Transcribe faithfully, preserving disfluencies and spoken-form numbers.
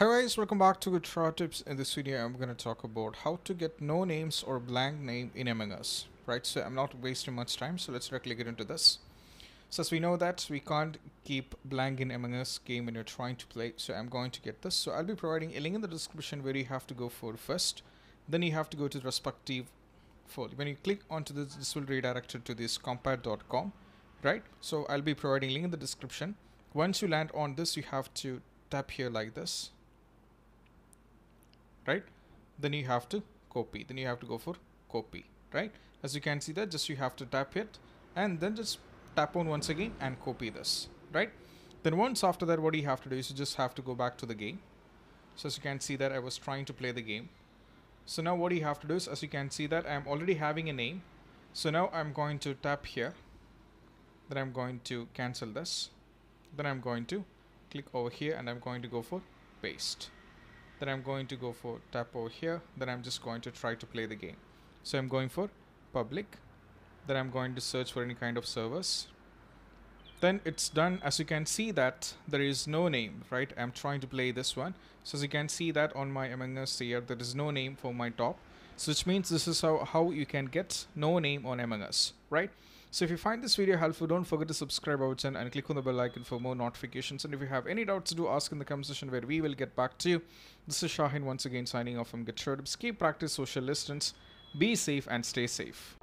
Hi guys, welcome back to GetDroidTips. In this video I'm going to talk about how to get no names or blank name in Among Us, right? So I'm not wasting much time, so let's directly get into this. So as we know that we can't keep blank in Among Us game when you're trying to play, so I'm going to get this. So I'll be providing a link in the description where you have to go for first, then you have to go to the respective folder. When you click onto this, this will redirect you to this compart dot com, right? So I'll be providing a link in the description. Once you land on this, you have to tap here like this, right? Then you have to copy, then you have to go for copy, right? As you can see that, just you have to tap it and then just tap on once again and copy this, right? Then once after that, what you have to do is you just have to go back to the game. So as you can see that I was trying to play the game. So now what you have to do is, as you can see that I'm already having a name. So now I'm going to tap here, then I'm going to cancel this, then I'm going to click over here and I'm going to go for paste. Then I'm going to go for tap over here, then I'm just going to try to play the game. So I'm going for public, then I'm going to search for any kind of servers. Then it's done. As you can see that there is no name, right? I'm trying to play this one. So as you can see that on my Among Us here, there is no name for my top. So which means this is how, how you can get no name on Among Us, right? So if you find this video helpful, don't forget to subscribe our channel and click on the bell icon for more notifications. And if you have any doubts, do ask in the comment section where we will get back to you. This is Shahin once again signing off from GetDroidTips. Keep practice social distance, be safe and stay safe.